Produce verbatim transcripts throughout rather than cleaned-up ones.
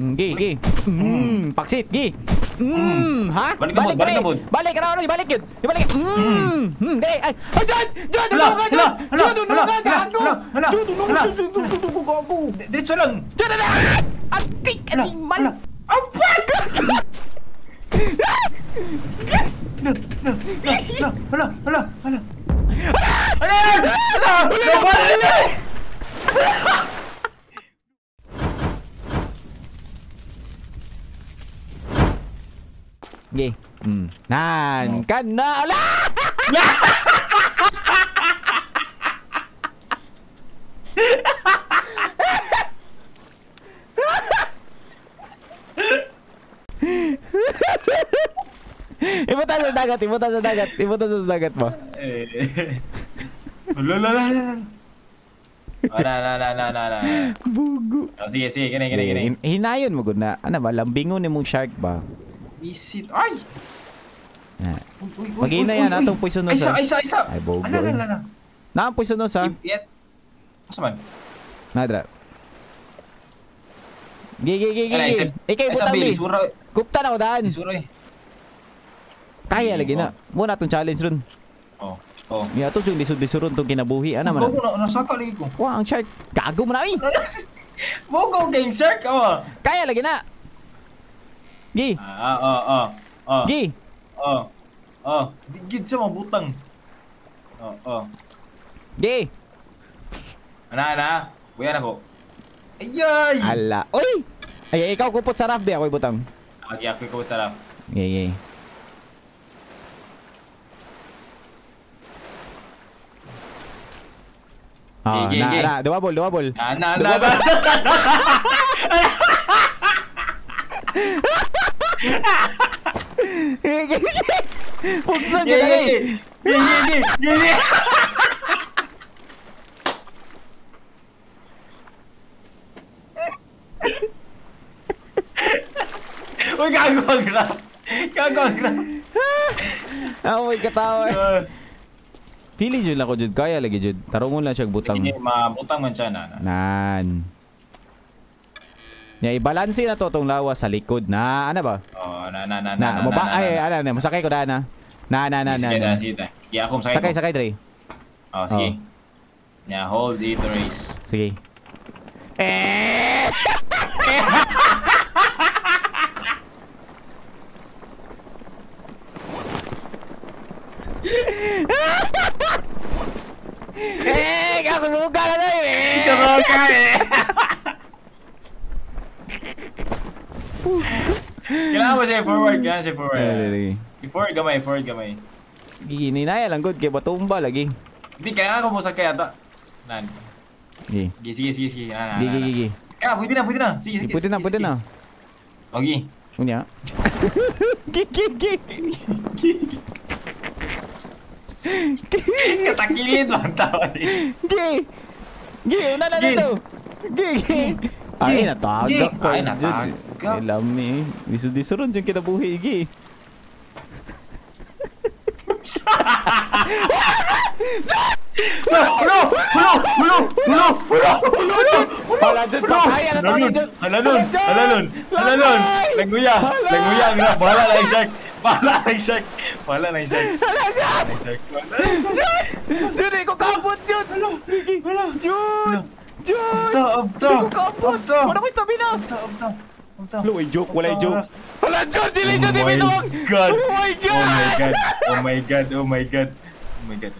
Gi, gi. Hmm, paksit, gi. Hmm, ha? Balik balik balik balik balik raw ni balik yun. Balik. Hmm, hmm, dai. Ay, jod, jod, jod, jod. Jod, tulungan aku. Jod, tulungan aku. Diretso lang. Jod, ada. Atik, atik man. Ampun. No, no, no, no, no, no. Ala! Ala! Ala! Gih, hmm. Nan, kan, nah, lah. Ibutan sa dagat, ibutan sa dagat, ibutan sa dagat mo. Wala, wala, wala, wala. Bugo. Oh, sige, sige, gini, gini, gini. Hinayon mo, good na. Ano ba, lambingon ni mong shark ba? Visit. Ay! Mag-ina yan, atong poison nose. Isa, isa, isa! Ay, bobo. Ano, ano, ano? Nakang poison nose, ha? Yet. Masa man? Nadra. Gigi, gigi, gigi. Ikaw, butang mi. Kuptan ako daan. Kaya lagi na. Muna itong challenge ron. Oo. Oo. Ito yung disod-disurun itong kinabuhi. Ano man? Gago na, nasaka lagi ko. Wah, ang shark. Gago mo na, eh. Bogo kayong shark, awa. Kaya lagi na. Gi. Ah, oh, oh, oh. Gi. Oh. Oh, digid siya mga butang. Oh, oh. Gi. Ana, ana. Buyan ako. Ayay. Ala. Oy. Ay, ikaw kupot sa raft, be. Ako'y butang. Aki, ako'y kupot sa raft. Gi, gi. Oh, na, na. Dua bol, dua bol. Na, na, na. Puksan yun na eh. Gigi, gigi. Uy, gago ang grab. Gago ang grab. Ako may katawa eh. Pili dyan ako dyan. Kaya lagi dyan. Tarungon lang siya butang. Mabutang man siya na. Nan. Nya ibalanse na to tong lawas sa likod na ano ba? Oh, na na na na. Mo ba ay ano na masakay ko daan. Na na na na. Ya ako masakay. Sakay sakay dre. Oh, sige. Nya hold it race. Sige. Eh. Eh, gago suka na dai. Suka eh. Kailangan mo siya forward, kailangan siya forward. Forward gamay, forward gamay. Gininaya lang good, kaya batumba lagi. Hindi, kailangan ko mo sa kaya ta. Nan. Sige, sige, sige, sige. Sige, sige, sige. Kaya, pwede na, pwede na. Sige, sige, sige. Pwede na, pwede na. Okay. Unya. Katakilid lang tawa eh. Gigi. Gigi, una na na to. Gigi. Ay, natagak ko. Ay, natagak. Alam ni, diso-diso ron yung kinabuhi, Igi. Hulo! Hulo! Hulo! Hulo! Hulo! Hulo! Hulo! Hala dyan! Pakaya na tayo dyan! Hala nun! Hala nun! Hala nun! Languya! Languya! Bahala na yung shark! Bahala na yung shark! Bahala na yung shark! Hala dyan! Dyan! Dyan! Iko kapot dyan! Dyan! Dyan! Iko kapot! Wala ko stamina! Low joke, wala joke. Wala joke, dili joke dito. Oh my god. Oh my god. Oh my god. Oh my god. Oh my god.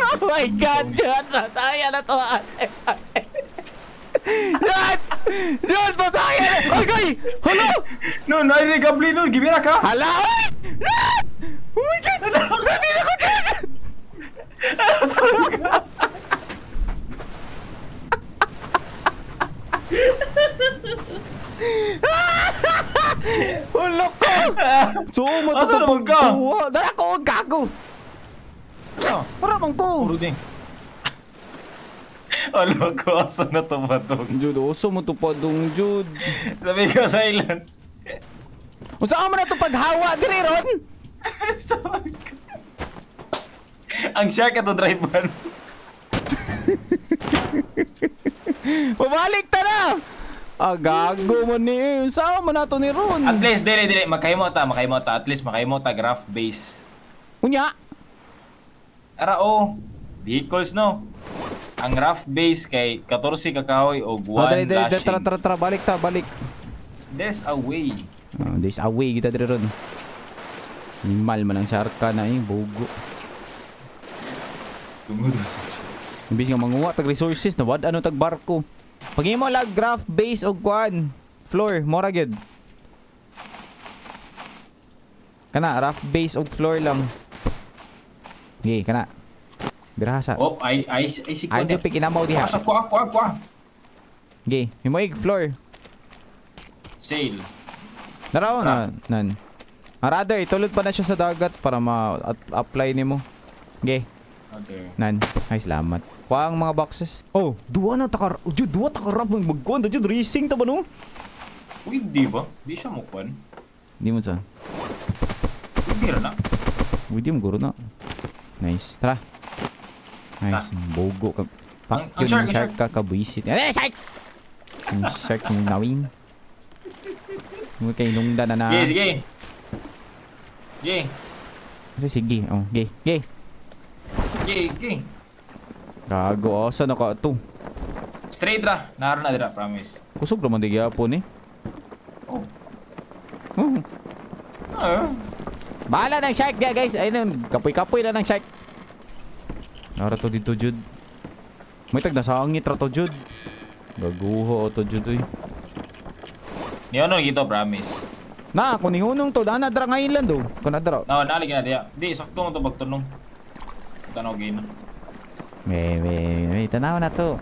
Oh my god. John, patay na to. John! John, patay na! Okay! Hello! No, no, hindi ka play nun. Gibira ka! Hala! Oh my god! Hindi na ko dyan! Sorry ka! Hulok ko! Sumot ito pagtuwa! Dahil ako ang gago! Maramang ko! Hulok ko, asa na ito ba itong Jude? Oso mo ito pa itong Jude! Sabi ko sa ilan! Saan mo na ito paghawa? Diri ron! Ang shark ito driver! Pabalik ta na! Ah, gago mo ni sao man ato ni Ron. At least dire dire makaimota, makaimota at least makaimota graph base. Unya. Ara o vehicles no. Ang graph base kay fourteen ka kahoy o one dash. Tara tara tara balik ta balik. There's a way. Oh, there's a way kita dire Ron. Mal man ang sarka na eh, bugo. Imbis nga manguha tag resources na wad ano tag barko. Pagimo lag graph base og kwan floor mora gyud. Kana graph base og floor lang. Gi okay, kana. Birasa. Op ay ay ay si kwan. Ayo pikinamaw diha. Sa kwa kwa kwa. Gi, okay, himoy floor. Sail. Daraw na nan. Arada itulod pa na siya sa dagat para ma-apply nimo. Gi. Okay. Okay. Nan, ay salamat. Kuha ang mga boxes. Oh, duwa na takar. Oh, dude, duwa takarap mong magkuhan. Dude, racing ta ba no? Uy, di ba? Di siya mukwan. Di mo saan? Uy, di na. Uy, di mo guro na. Nice, tara. Nice, ah. Bogo ka. Pak yun yung shark ka, kabuisit. Ay, shark! Yung shark yung nawin. Huwag kayo nungda na na. Sige, sige. Sige. Sige, oh, sige, sige. Gay, gay. Gago, asa na ka ito? Straight ra, naroon na dira, promise. Kusog naman di gyapon eh. Oh. Oh. Ah. Bahala ng shark dia guys. Ayun, kapoy-kapoy na ng shark. Nara to dito, Jud. May tag nasangit ra to, Jud. Gaguho to, Jud oy. Nihonong ito, promise. Na, kung nihonong to, dana dra nga island oh. Kana dra. No, nalig na dia. Di sakto to pagtunong. Tanaw gina. May, may, may, tanaw na to.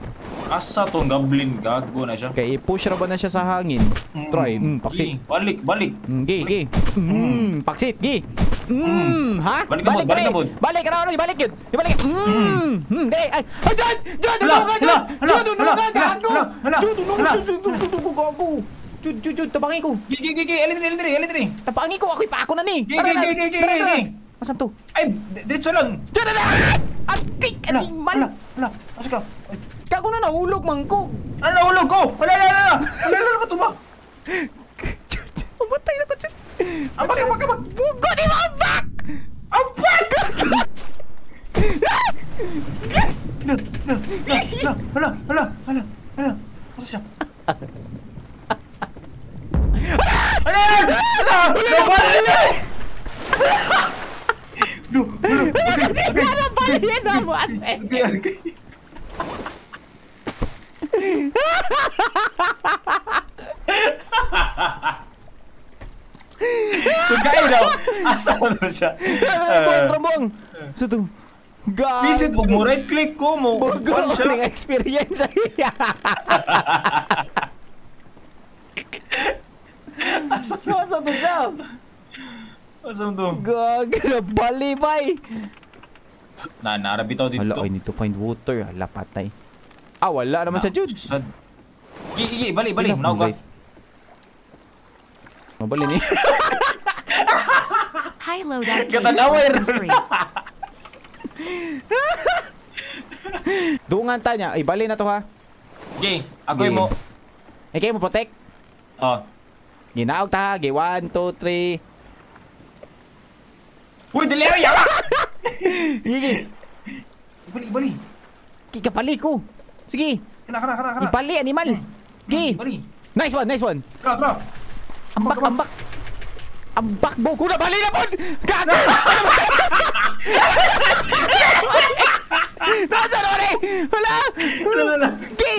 Asa tong goblin, gago na siya. Kaya i-push ra ba na siya sa hangin? Mm, try, mm, paksit. Gay. Balik, balik. Mm, gay, balik. Gay. Mm, paksit, gay. Mm, ha? Balik ka balik, balik, balik, balik, balik, balik, balik, balik yun. Balik yun. Mm, mm, gay. Ay, John! John, unungan, John! John, unungan, gago! John, unungan, John, gago, gago! John, John, John, tapangin ko. Gay, gay, gay, gay, elitri, elitri, elitri. Tapangin ko, ako'y paako na ni. Gay, gay, gay, gay, gay, gay. Masam to? Ay, diretso lang. Diyan na! Atik! Ano? Ano? Ano? Masa ka? Kako na nahulog, mangkog. Ano nahulog ko? Wala na na! Wala na na ba ito ba? Umatay na ko dyan. Abak, abak, abak! Bugo di mo! Abak! Abak! Ano? Ano? Ano? Ano? Ano? Ano? Masa siya? Ano? Ano? Ano? Ano? Ano? Duh, belum. Visit mo, right click ko mo. Bago ng experience. Asa to daw? Asam to? Gagala, balibay! Na, narabi tao dito. Hala, I need to find water. Hala, patay. Ah, wala naman na, siya, Jude. Gigi, bali, bali. Manawag ka. Mabali ni. Hi, loadout. Katanawin. Dungan ta niya. Ay, bali na to, ha? Gigi, agoy mo. Ay, kayo mo protect? Oo. Oh. Ginaog ta, ha? Gigi, one, two, three. Uy, dali na yara! Sige. Ibali, ibali. Kikapali ko. Sige. Kana, kana, kana, kana. Ibali, animal. Sige. Ibali. Nice one, nice one. Kara, kara. Ambak, ambak. Ambak, buko na. Bali na po! Gago! Nasa na pari! Wala! Wala! Sige!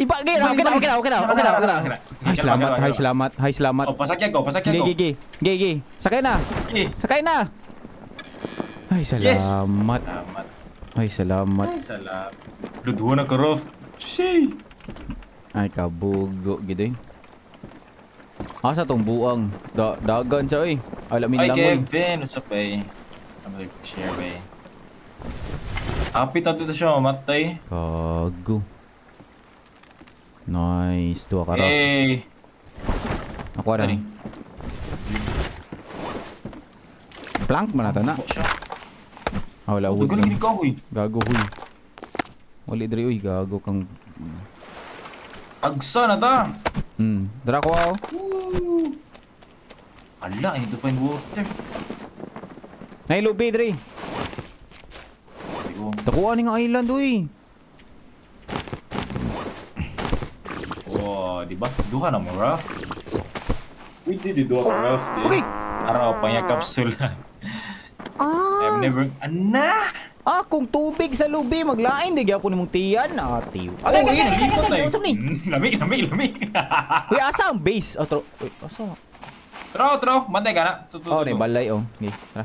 Iba, sige. Okay na, okay na, okay na, okay na, okay na. Hay, salamat, hay, salamat, hay, salamat. O, pasakyan ko, pasakyan ko. Sige, sige, sige. Sakay na. Sakay na. Ay, salamat. Yes. Ay, salamat. Ay, salamat. Luduhan na ka, Roth. Shee! Ay, kabugo. Gito eh. Asa tong buang? Da dagan siya eh. Alamin ay, lang mo eh. Ay, Kevin. Usap eh. I'm like, share eh. Happy tato ito siya. Matay. Kago. Nice. Dua ka, Roth. Hey! Nakuha na. Plank mo na ito na. Ah, wala uwi lang. Gago huy. Wali dre uy. Gago kang... Agsa na ta! Mm. Drak wow. Allah, I need to find water. Nay lobby dre. Takuha ni nga island oi. Oh, di ba? Duha na mo raft. We did it duha ka raft. Okay. Araw pa niya kapsula. Ah. I've never ana. Ah, kung tubig sa lubi, maglain. Di ako nimong tiyan. Ah, tiyo. Okay, okay, okay. Lipat na yun. Lami, lami, lami. Uy, asa ang base? Oh, tro. Uy, asa ang... Tro, tro. Mantay ka na. Oh, di. Balay, oh. Okay, tara.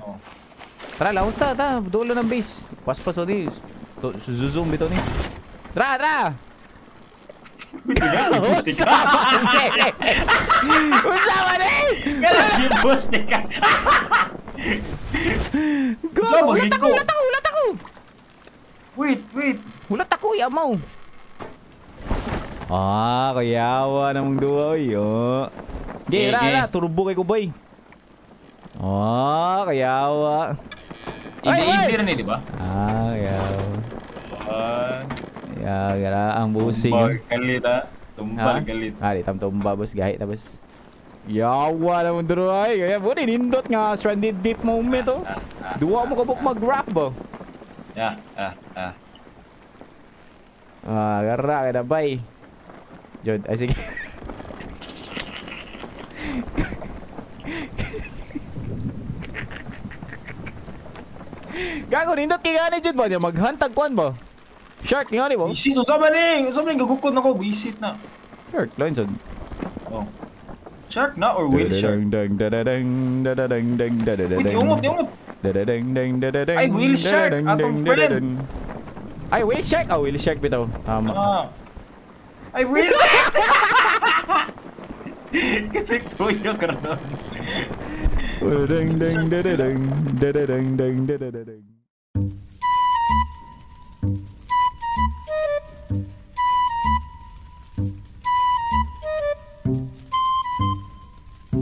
Tara, laos ta, ta. Dulo ng base. Paspas o di. Zoom bito ni. Tara, tara. Unsa man eh. Unsa man eh. Ganang gimbos ni ka. Go, ulat ako, ulat ako, ulat ako. Wait, wait. Ulat ako, yamaw. Ah, kayawa namang duwa, oy. Gay, rara, turbo kay Kuboy. Ah, kayawa. Easy rin eh, di ba? Ah, kayawa. Ya, gara ang busing. Tumbal galit, ha? Tumbal galit. Ah, di tam tumba, bos, gahit na, bos. Yawa naman duro ay. Kaya po nindot nga Stranded Deep moment oh. Ah, ah, duwa ah, mo kabuk ah, mag-graph ba? Ah, ah, ah. Ah, gara ka na bay. Jod, ay sige. Gago nindot kaya ni Jod ba? Maghantag kuan ba? Shark nga ni ba? Isit, unsa ba ni? Unsa ba ni? Gagukod na ko, isit na. Shark, loin Jod. Oh. Shark na or whale shark? Wait, iungot, iungot! Ay, whale shark! Atong friend! Ay, whale shark! Ah, whale shark bitaw. Tama. Ay, whale shark! Kitik tuyo ka ron.